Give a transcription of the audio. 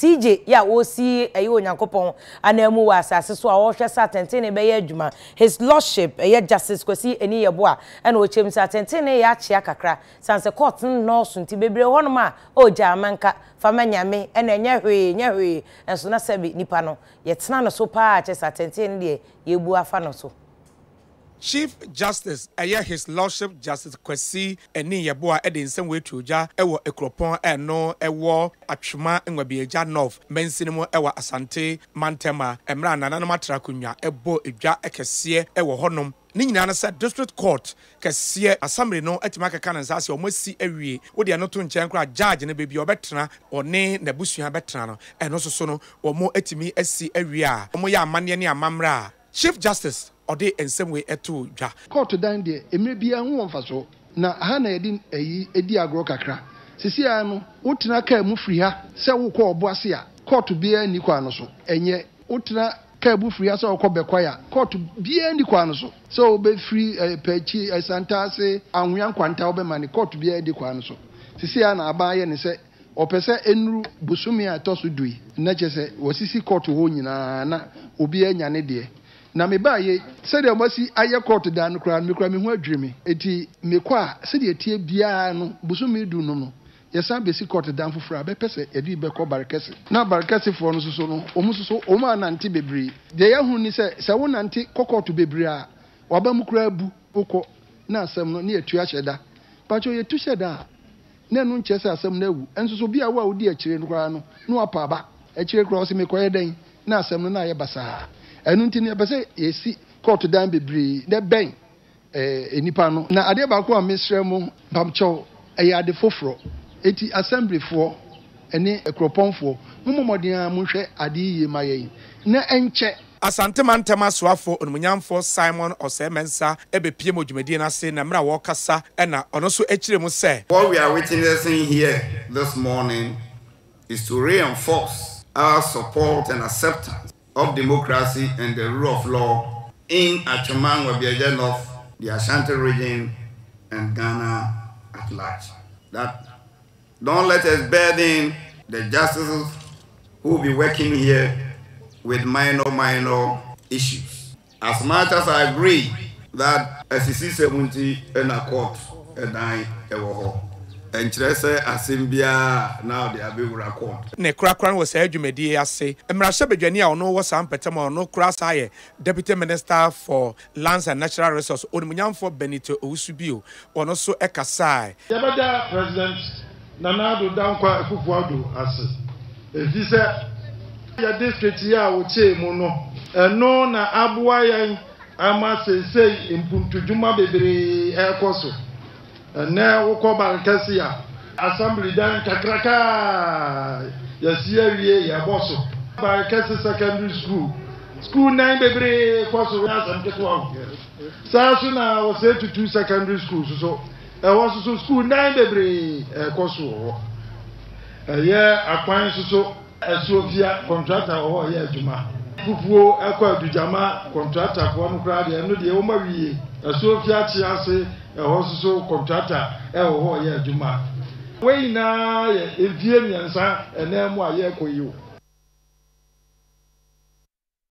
CJ, yeah, we'll see a you and Copon and Muas as so our satentine bayejuma. His lordship, a justice could see any aboa, and which him satentine ya chiacra, sans a cotton nosun tibebre one ma, oh jamanka, famanya me, and a nyahui, and so na sebi nipano, yet none so parches at 10 day, ye buafanoso. Chief Justice, aya his lordship Justice Kwesi eni yeboa e de nsem wetuoja ewo ekropon eno ewo atwema enwabieja north mensinimo ewa asante mantema emra nananoma atrakunwa ebo edwa ekese ewo honom Ninana said district court Cassia assembly no etimaka cananzasi or must see awe or the anotun chancra judge in a baby or betrana or ne nebusia betrano and also sono or more etimi sc area or moya maniani mamra Chief Justice or they and same way at two ja court to dine there it may be a woman for so now Hannah didn't a dear grocacra Sisiano Utinaka Mufria Saw call Boasia court to be a Niquanoso and yet Utina. Free as or Cobequia, caught to be any quanso. So be free a pechi, a santase, and we are quantaube money, caught to be a dequanso. Sisiana Abaya and say, Opesa enru, Busumia Tosu Dui, Nature say, was Sisi caught to Wunina, Ubia Yanede. Namibaye said, I was see Aya caught down crown, Micrami, where dreamy. Eti Mequa, said a tea biano, Busumi do no. Yes, I'm busy caught down for Frabe Pesse, a deep beco barcasse. Now barcasse for Nusuno, almost so Oman anti Bebri. The Yahuni said, Sawon anti Coco to Bebria, Wabamukrebu, Oko, now some near Tuasheda. But you're Tusheda. Nenun Chessa, some new, and so be our dear children, no apaba, a chair crossing me quiet day, now some Naya Bassa. And until Nebase, ye see, caught down Bebri, that bang, a Nipano. Now Adebaco and Miss Remo, Bamcho, a yard fofro. Eti assembly for any cropon for Mumodia Mushe Adi Maye. Ne enche Asanteman Tema Swafo and Munyam for Simon or Semensa, Ebe Pimo Medina say Namra Walkasa and also Echimuse. What we are witnessing here this morning is to reinforce our support and acceptance of democracy and the rule of law in Achaman Wabiajan of the Ashanti region and Ghana at large. That don't let us burden the justices who will be working here with minor issues. As much as I agree that SEC 70 and a court and I and Tressa Asimbia now they are being recorded. Necracran was held you may say, and Rashabajania or no was some Petama or no cross higher Deputy Minister for Lands and Natural Resources, Onimian for Benito Usubio, or also Ekasai. Yabada President. Nanado down kwa Kukwadu as he said, your district ya uche mono, and no na abuayan amase say in Puntujuma Bibri Air Cosso, and now Okoban Cassia, assembly down Kakraka, Yasiria Yaboso, by Cassia Secondary School, School 9 Bibri Cosso, and Kekwang. Sasuna was sent to 2 secondary schools, so. I was to school 9 every coursework. Yeah, I find so a Sophia contractor or yeah, Juma. Kupo, I call to Jama contractor for one crowd, and the Omari, a Sophia Chiase, a also contractor, oh yeah, Juma. Way now, a Vian, and then why, yeah, for you.